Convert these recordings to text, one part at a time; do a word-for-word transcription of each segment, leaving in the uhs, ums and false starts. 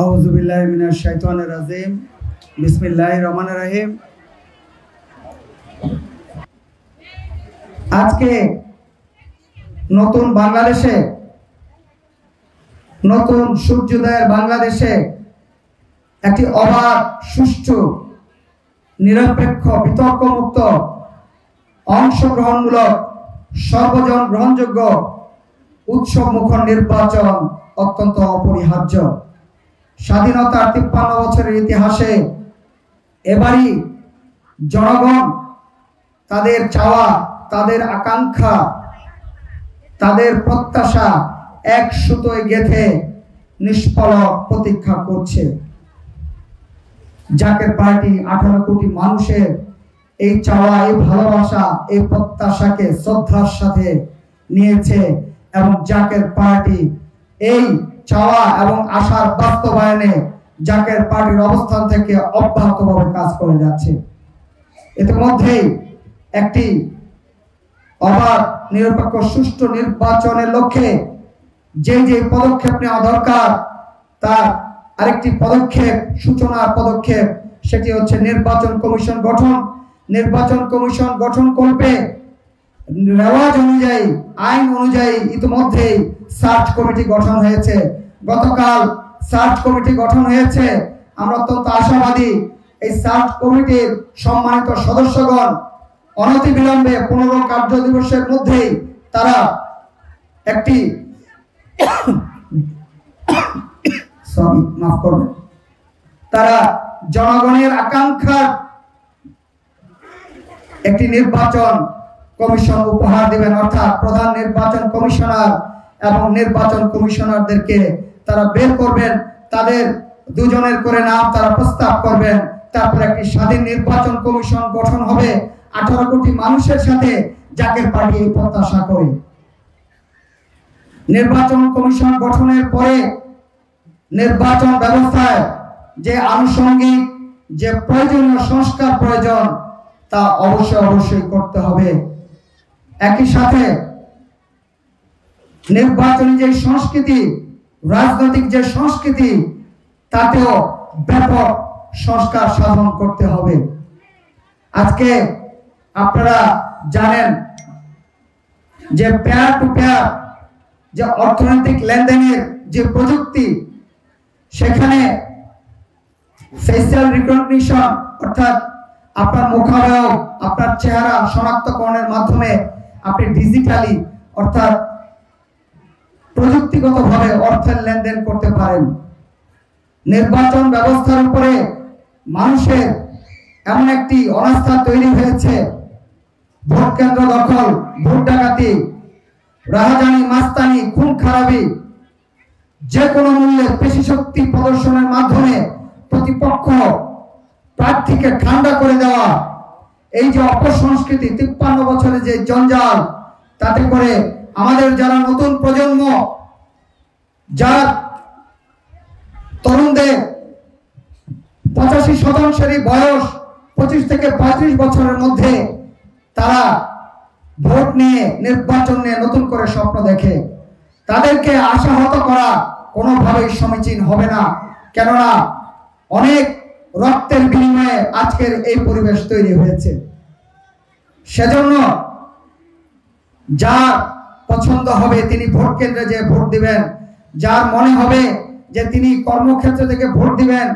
आउज़ुबिल्लाहि मिनश शैतानिर रजीम बिस्मिल्लाहिर रहमानिर रहीम। आज के नतून बांग्लादेशे नतून सूर्योदय बांग्लादेशे एक अबाध सुष्ठु निरपेक्ष वितर्कमुक्त अंशग्रहणमूलक सर्वजन ग्रहणयोग्य उत्सव मुखर निर्वाचन अत्यंत अपरिहार्य। स्वाधीनतार तिप्पान्न बछरेर इतिहासे एबारी जनगण तादेर चावा तादेर आकांक्षा तादेर प्रत्याशा एक सूतोय गेथे निष्फल प्रतीक्षा करछे। जाकेर पार्टी अठारो कोटी मानुषेर এই চাওয়া এই ভালোবাসা এই প্রত্যাশাকে শ্রদ্ধার সাথে নিয়েছে এবং জাকের পার্টি এই চাওয়া এবং আশার বাস্তবায়নে জাকের পার্টির অবস্থান থেকে অব্যাহতভাবে কাজ করে যাচ্ছে। ইতিমধ্যে একটি অবাধ নিরপেক্ষ সুষ্ঠু নির্বাচনের লক্ষ্যে যে যে পদক্ষেপ নেওয়া দরকার তার আরেকটি পদক্ষেপ সূচনার পদক্ষেপ সেটি হচ্ছে নির্বাচন কমিশন গঠন। নির্বাচন কমিশন গঠন করবে রেওয়াজ অনুযায়ী আইন অনুযায়ী ইতিমধ্যে সার্চ কমিটি গঠন হয়েছে। গতকাল সার্চ কমিটি গঠন হয়েছে। আমরা অত্যন্ত আশাবাদী এই সার্চ কমিটির সম্মানিত সদস্যগণ অনতিবিলম্বে পনেরো কার্য দিবসের মধ্যেই তারা একটি সরি মাফ করবেন তারা জনগণের আকাঙ্ক্ষা একটি নির্বাচন কমিশন উপহার দিবেন। অর্থাৎ প্রধান নির্বাচন কমিশনার এবং নির্বাচন কমিশনারদেরকে তারা বের করবেন, তাদের দুজনের করে নাম তারা প্রস্তাব করবেন। তারপর একটি স্বাধীন নির্বাচন কমিশন গঠন হবে আঠারো কোটি মানুষের সাথে জাকের পার্টি প্রত্যাশা করে। নির্বাচন কমিশন গঠনের পরে নির্বাচন ব্যবস্থায় যে আনুষঙ্গিক যে প্রয়োজনীয় সংস্কার প্রয়োজন তা অবশ্যই অবশ্যই করতে হবে। একই সাথে নির্বাচনী যে সংস্কৃতি রাজনৈতিক যে সংস্কৃতি তাতেও ব্যাপক সংস্কার সাধন করতে হবে। আজকে আপনারা জানেন যে পেয়ার টু পেয়ার যে অর্থনৈতিক লেনদেনের যে প্রযুক্তি সেখানে ফেসিয়াল রিকগনিশন অর্থাৎ আপনার মুখাবয়ব আপনার চেহারা শনাক্তকরণের মাধ্যমে আপনি ডিজিটালি অর্থাৎ প্রযুক্তিগতভাবে অর্থের লেনদেন করতে পারেন। নির্বাচন ব্যবস্থার উপরে মানুষের এমন একটি অনাস্থা তৈরি হয়েছে। ভোট কেন্দ্র দখল, ভোট ডাকাতি, রাহাজানি, মাস্তানি, খুন খারাপি যে কোনো মূল্যে পেশি শক্তি প্রদর্শনের মাধ্যমে প্রতিপক্ষ প্রার্থীকে ঠান্ডা করে দেওয়া, এই যে অপসংস্কৃতি তিপ্পান্ন বছরে যে জঞ্জাল তাতে করে আমাদের যারা নতুন প্রজন্ম যার তরুণদের পঁচাশি শতাংশেরই বয়স পঁচিশ থেকে পঁয়ত্রিশ বছরের মধ্যে তারা ভোট নিয়ে নির্বাচন নিয়ে নতুন করে স্বপ্ন দেখে, তাদেরকে আশাহত করা কোনোভাবেই সমীচীন হবে না। কেননা অনেক রক্তের বিনিময়ে আজকের এই পরিবেশ তৈরি হয়েছে। সেজন্য যার পছন্দ হবে তিনি ভোট কেন্দ্রে যে ভোট দিবেন, যার মনে হবে যে তিনি কর্মক্ষেত্র থেকে ভোট দিবেন,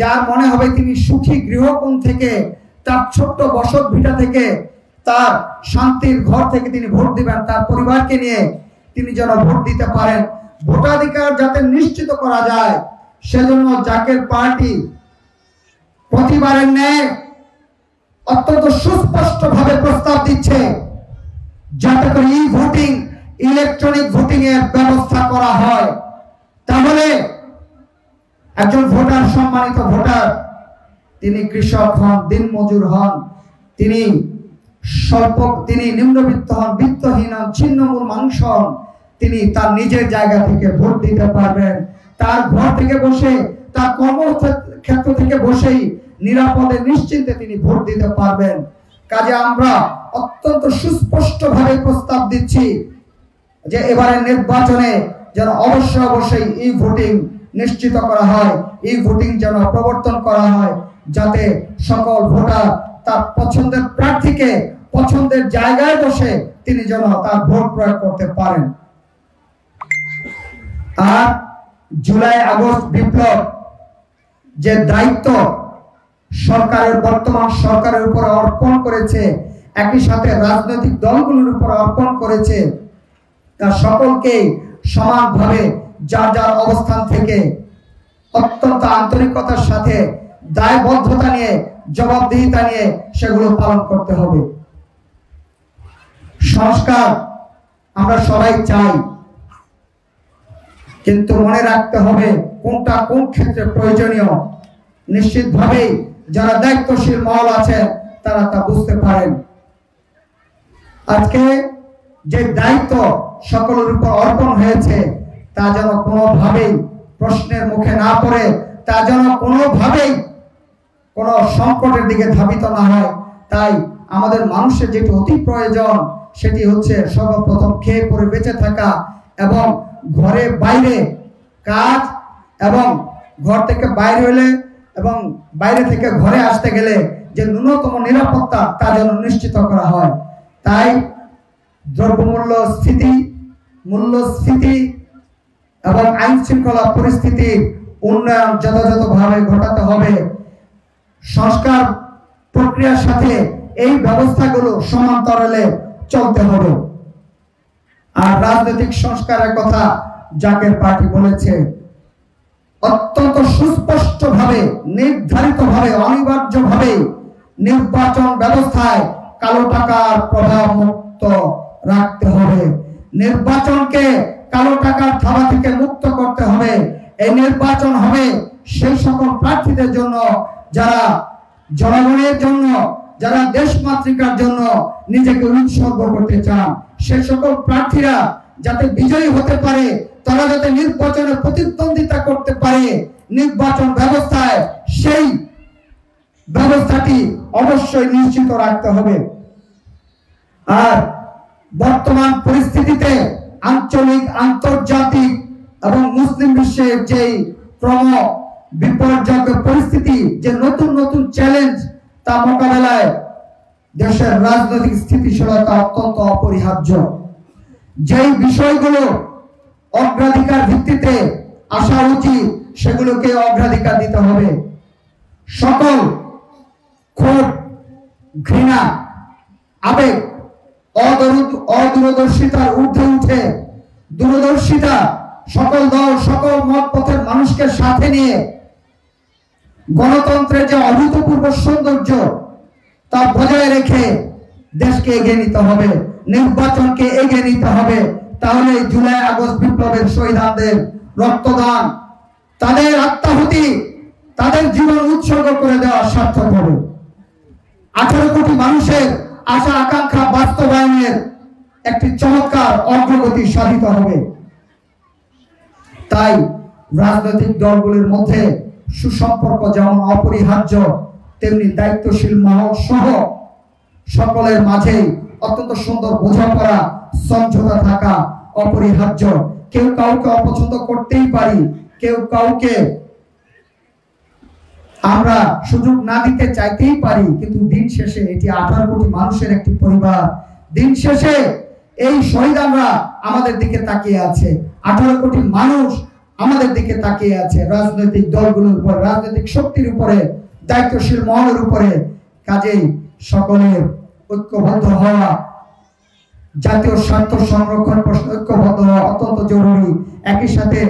যার মনে হবে তিনি সুখী গৃহকোণ থেকে তার ছোট্ট বসত ভিটা থেকে তার শান্তির ঘর থেকে তিনি ভোট দিবেন, তার পরিবারকে নিয়ে তিনি যেন ভোট দিতে পারেন, ভোটাধিকার যাতে নিশ্চিত করা যায়। সেজন্য জাকের পার্টি প্রতিবারের ন্যায় অত্যন্ত সুস্পষ্টভাবে প্রস্তাব দিচ্ছে যাতে করে ই ভোটিং ইলেকট্রনিক ভোটিং এর ব্যবস্থা করা হয়। তাহলে একজন ভোটার সম্মানিত ভোটার তিনি কৃষক হন, দিনমজুর হন, তিনি স্বল্প তিনি নিম্নবিত্ত হন, বিত্তহীন হন, ছিন্নমূল মানুষ হন, তিনি তার নিজের জায়গা থেকে ভোট দিতে পারবেন। তার ঘর থেকে বসে তার কর্মক্ষেত্র থেকে বসেই নিরাপদে নিশ্চিন্তে তিনি ভোট দিতে পারবেন। কাজে আমরা অত্যন্ত সুস্পষ্টভাবে প্রস্তাব দিচ্ছি যে এবারে নির্বাচনে যেন অবশ্যই অবশ্যই ই ভোটিং निश्चित करा है। भोटिंग जान प्रवर्तन करा है जाते सकल भोटार तार पछंदेर प्रार्थी के पछंदेर जायगाय बसे तिनि जेन तार भोट प्रयोग करते पारेन। तार जुलाई आगस्ट विप्लव जे दायित्व सरकार बर्तमान सरकार अर्पण करेছে একই সাথে রাজনৈতিক দলগুলোর উপর अर्पण করেছে তা সকলকে সমানভাবে যার যার অবস্থান থেকে অত্যন্ত আন্তরিকতার সাথে দায়বদ্ধতা নিয়ে জবাবদিহিতা নিয়ে সেগুলো পালন করতে হবে। সংস্কার আমরা সবাই চাই কিন্তু মনে রাখতে হবে কোনটা কোন ক্ষেত্রে প্রয়োজনীয়। নিশ্চিতভাবে যারা দায়িত্বশীল মহল আছে তারা তা বুঝতে পারেন। আজকে যে দায়িত্ব সকলের উপর অর্পণ হয়েছে তা যেন কোনোভাবেই প্রশ্নের মুখে না পড়ে, তা যেন কোনোভাবেই কোনো সংকটের দিকে ধাবিত না হয়। তাই আমাদের মানুষের যেটি অতি প্রয়োজন সেটি হচ্ছে সর্বপ্রথম খেয়ে পরে বেঁচে থাকা এবং ঘরে বাইরে কাজ এবং ঘর থেকে বাইরে হলে এবং বাইরে থেকে ঘরে আসতে গেলে যে ন্যূনতম নিরাপত্তা তা যেন নিশ্চিত করা হয়। তাই দ্রব্যমূল্য স্থিতি মূল্যস্ফীতি এবং আইন শৃঙ্খলা পরিস্থিতির উন্নয়ন যথাযথভাবে ঘটাতে হবে। সংস্কার প্রক্রিয়ার সাথে এই ব্যবস্থাগুলো সমান্তরালে চলতে হবে। আর রাজনৈতিক সংস্কারের কথা জাকের পার্টি বলেছে অত্যন্ত সুস্পষ্ট ভাবে নির্ধারিত ভাবে অনিবার্য ভাবে নির্বাচন ব্যবস্থায় কালো টাকার প্রভাব মুক্ত রাখতে হবে। নির্বাচনকে কালো টাকার থাবা থেকে মুক্ত করতে হবে। এই নির্বাচন হবে সেই সকল প্রার্থীদের জন্য যারা জনগণের জন্য যারা দেশমাতৃকার জন্য নিজেকে উৎসর্গ করতে চান। সেই সকল প্রার্থীরা যাতে বিজয়ী হতে পারে, তারা যাতে নির্বাচনে প্রতিদ্বন্দ্বিতা করতে পারে। নির্বাচন ব্যবস্থায় সেই ব্যবস্থাটি অবশ্যই নিশ্চিত রাখতে হবে। আর বর্তমান পরিস্থিতিতে আঞ্চলিক আন্তর্জাতিক এবং মুসলিম বিশ্বের যে ক্রম বিপর্যয় পরিস্থিতি যে নতুন নতুন চ্যালেঞ্জ তা মোকাবেলায় দেশের রাজনৈতিক স্থিতিশীলতা অত্যন্ত অপরিহার্য। যেই বিষয়গুলো অগ্রাধিকার ভিত্তিতে আসা উচিত সেগুলোকে অগ্রাধিকার দিতে হবে। সকল ক্ষোভ ঘৃণা আবেগ অদূরদর্শিতার ঊর্ধ্বে উঠে দূরদর্শিতা সকল দল সকল মত পথের মানুষকে সাথে নিয়ে গণতন্ত্রের যে অভূতপূর্ব সৌন্দর্য তা বজায় রেখে দেশকে এগিয়ে নিতে হবে, নির্বাচনকে এগিয়ে নিতে হবে। তাহলে জুলাই আগস্ট বিপ্লবের শহীদদের রক্তদান তাদের আত্মাহুতি তাদের জীবন উৎসর্গ করে দেওয়া সার্থক হবে। আঠারো কোটি মানুষের আশা আকাঙ্ক্ষা বাস্তবায়নের একটি চমৎকার অগ্রগতি সাধিত হবে। তাই রাজনৈতিক দলগুলির মধ্যে সুসম্পর্ক যেমন অপরিহার্য তেমনি দায়িত্বশীল মহল সহ সকলের মাঝে অত্যন্ত সুন্দর বোঝাপড়া সমঝোতা থাকা অপরিহার্য। কেউ কাউকে অপছন্দ করতেই পারি, কেউ কাউকে আমরা সুযোগ না দিতে চাইতেই পারি, কিন্তু দিন শেষে এটি আঠারো কোটি মানুষের একটি পরিবার। দিন শেষে এই শহীদরা আমাদের দিকে তাকিয়ে আছে, আঠারো কোটি মানুষ আমাদের দিকে তাকিয়ে আছে। রাজনৈতিক দলগুলোর উপর রাজনৈতিক শক্তির উপরে দায়িত্বশীল মহলের উপরে কাজেই সকলের ঐক্যবদ্ধ হওয়া জাতীয় স্বার্থ সংরক্ষণ প্রশ্ন ঐক্যবদ্ধ হওয়া অত্যন্ত জরুরি। একই সাথে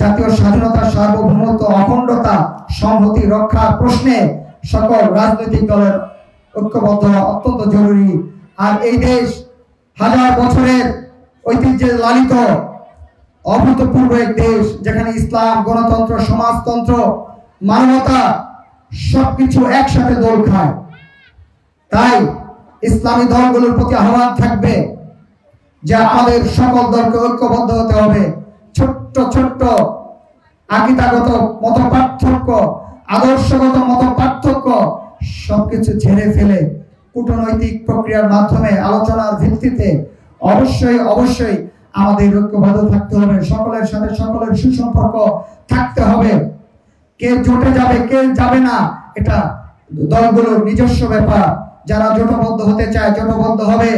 জাতীয় স্বাধীনতা সার্বভৌমত্ব অখণ্ডতা সংহতি রক্ষা প্রশ্নে সকল রাজনৈতিক দলের ঐক্যবদ্ধ হওয়া অত্যন্ত জরুরি। আর এই দেশ হাজার বছরের ঐতিহ্যে লালিত অভূতপূর্ব এক দেশ যেখানে ইসলাম গণতন্ত্র সমাজতন্ত্র মানবতা সবকিছু একসাথে দোল খায়। তাই ইসলামী দলগুলোর প্রতি আহ্বান থাকবে যে আমাদের সকল দলকে ঐক্যবদ্ধ হতে হবে। ছোট্ট ছোট্ট আকিদাগত মত পার্থক্য আদর্শগত মত পার্থক্য সবকিছু ঝেড়ে ফেলে কূটনৈতিক প্রক্রিয়ার মাধ্যমে আলোচনার ভিত্তিতে অবশ্যই অবশ্যই আমাদের ঐক্যবদ্ধ থাকতে হবে, সকলের সাথে সকলের সুসম্পর্ক থাকতে হবে। কে জোটে যাবে কে যাবে না এটা দলগুলোর নিজস্ব ব্যাপার। যারা জোটবদ্ধ হতে চায় জোটবদ্ধ হবে,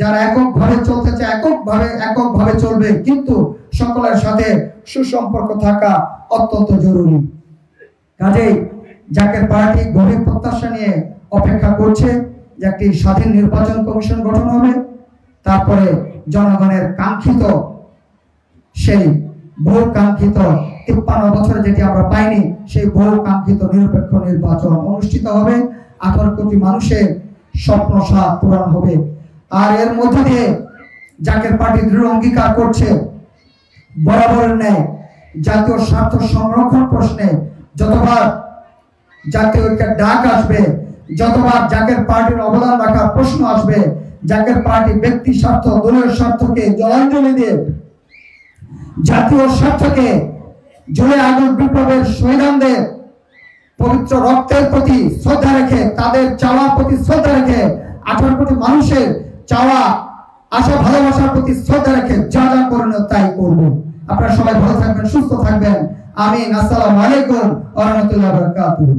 যারা এককভাবে চলতে চায় এককভাবে এককভাবে চলবে, কিন্তু সকলের সাথে সুসম্পর্ক থাকা অত্যন্ত জরুরি। কাজেই জাকের পার্টি গভীর প্রত্যাশা নিয়ে অপেক্ষা করছে যে একটি স্বাধীন নির্বাচন কমিশন গঠন হবে, তারপরে জনগণের কাঙ্ক্ষিত সেই বহু কাঙ্ক্ষিত তিপ্পান্ন বছরে যেটি আমরা পাইনি সেই বহু কাঙ্ক্ষিত নিরপেক্ষ নির্বাচন অনুষ্ঠিত হবে। আঠারো কোটি মানুষের স্বপ্ন সাধ পূরণ হবে। আর এর মধ্যে দিয়ে জাকের পার্টি দৃঢ় অঙ্গীকার করছে বরাবরের ন্যায় জাতীয় স্বার্থ সংরক্ষণ প্রশ্নে যতবার জাতীয় ঐক্যের ডাক আসবে, যতবার জাকের পার্টির অবদান রাখার প্রশ্ন আসবে, জাকের পার্টি ব্যক্তি স্বার্থ দলীয় স্বার্থকে জলাঞ্জলি দিয়ে জাতীয় স্বার্থকে জুলাই আগস্ট বিপ্লবের শহীদদের পবিত্র রক্তের প্রতি শ্রদ্ধা রেখে, তাদের চাওয়ার প্রতি শ্রদ্ধা রেখে, আঠারো কোটি মানুষের চাওয়া আশা ভালোবাসার প্রতি শ্রদ্ধা রেখে যা যা করণীয় তাই করবো। আপনারা সবাই ভালো থাকবেন, সুস্থ থাকবেন। আমিন। আসসালামু আলাইকুম ওয়া রাহমাতুল্লাহি ওয়া বারাকাতুহু।